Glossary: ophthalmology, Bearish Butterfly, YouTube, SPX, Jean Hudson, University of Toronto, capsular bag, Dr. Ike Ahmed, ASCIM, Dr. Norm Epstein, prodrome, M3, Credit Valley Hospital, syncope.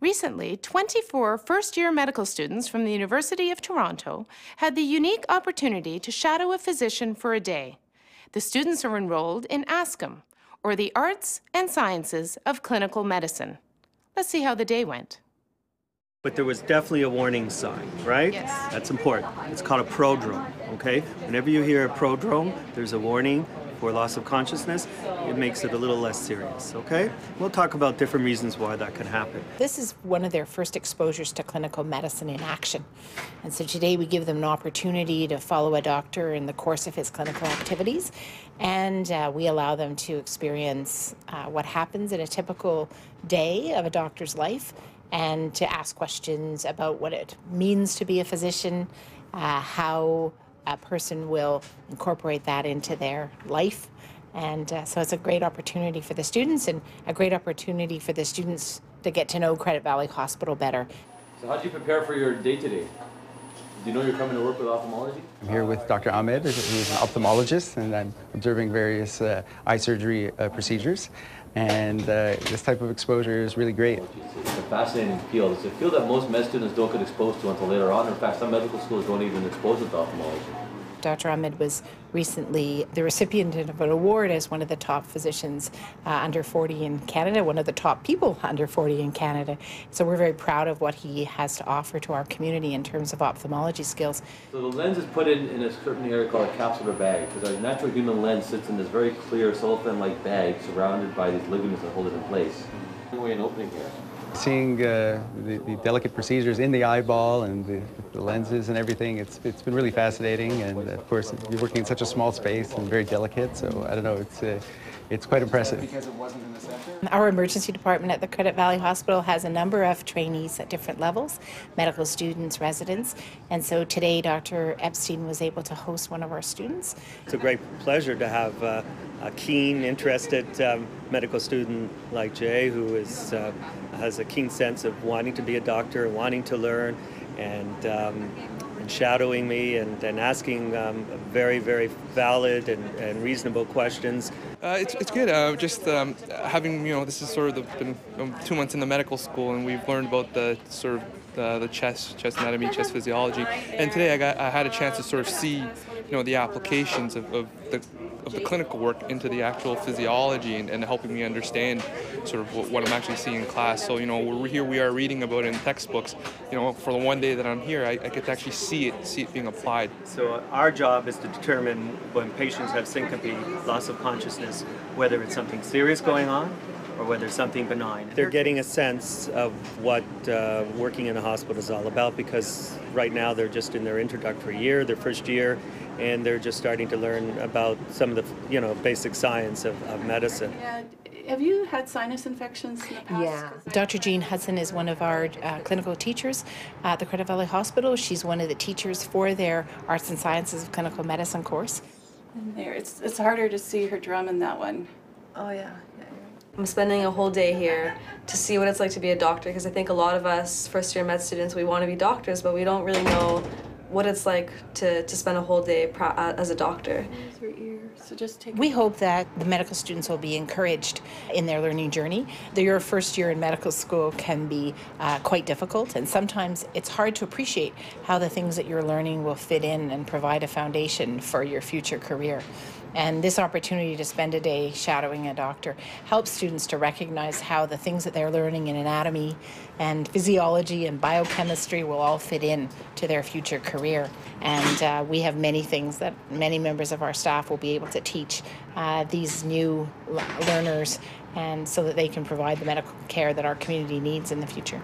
Recently, 24 first-year medical students from the University of Toronto had the unique opportunity to shadow a physician for a day. The students are enrolled in ASCIM, or the Arts and Sciences of Clinical Medicine. Let's see how the day went. But there was definitely a warning sign, right? Yes. That's important. It's called a prodrome, okay? Whenever you hear a prodrome, there's a warning for loss of consciousness. It makes it a little less serious, okay? We'll talk about different reasons why that could happen. This is one of their first exposures to clinical medicine in action. And so today we give them an opportunity to follow a doctor in the course of his clinical activities. And we allow them to experience what happens in a typical day of a doctor's life, and to ask questions about what it means to be a physician, how a person will incorporate that into their life. And so it's a great opportunity for the students, and a great opportunity for the students to get to know Credit Valley Hospital better. So how do you prepare for your day today? Do you know you're coming to work with ophthalmology? I'm here with Dr. Ahmed, who's an ophthalmologist, and I'm observing various eye surgery procedures. And this type of exposure is really great. It's a fascinating field. It's a field that most med students don't get exposed to until later on. In fact, some medical schools don't even expose it to ophthalmology. Dr. Ahmed was recently the recipient of an award as one of the top physicians under 40 in Canada, one of the top people under 40 in Canada. So we're very proud of what he has to offer to our community in terms of ophthalmology skills. So the lens is put in a certain area called a capsular bag, because our natural human lens sits in this very clear cellophane-like bag surrounded by these ligaments that hold it in place. We're in opening here. Seeing the delicate procedures in the eyeball and the lenses and everything, it's been really fascinating. And of course, you're working in such a small space and very delicate. So I don't know, it's quite impressive. Because it wasn't in the sector? Our emergency department at the Credit Valley Hospital has a number of trainees at different levels, medical students, residents. And so today, Dr. Epstein was able to host one of our students. It's a great pleasure to have a keen, interested medical student like Jay, who is, has a keen sense of wanting to be a doctor, wanting to learn, and shadowing me and asking very, very valid and reasonable questions. It's good. Just having, you know, this is sort of been 2 months in the medical school, and we've learned about the sort of the chest anatomy, chest physiology, and today I had a chance to sort of see, you know, the applications of the clinical work into the actual physiology and helping me understand sort of what I'm actually seeing in class. So, you know, we are reading about it in textbooks. You know, for the one day that I'm here, I get to actually see it being applied. So our job is to determine when patients have syncope, loss of consciousness, whether it's something serious going on or whether it's something benign. They're getting a sense of what working in the hospital is all about, because right now they're just in their introductory year, their first year, and they're just starting to learn about some of the, you know, basic science of medicine. Yeah. Have you had sinus infections in the past? Yeah. Dr. Jean Hudson is one of our clinical teachers at the Credit Valley Hospital. She's one of the teachers for their Arts and Sciences of Clinical Medicine course. And there, it's harder to see her drum in that one. Oh, yeah. I'm spending a whole day here to see what it's like to be a doctor, because I think a lot of us first-year med students, we want to be doctors, but we don't really know what it's like to spend a whole day as a doctor. So just take we hope that the medical students will be encouraged in their learning journey. Your first year in medical school can be quite difficult, and sometimes it's hard to appreciate how the things that you're learning will fit in and provide a foundation for your future career. And this opportunity to spend a day shadowing a doctor helps students to recognize how the things that they're learning in anatomy and physiology and biochemistry will all fit in to their future career. And we have many things that many members of our staff will be able to teach these new learners, and so that they can provide the medical care that our community needs in the future.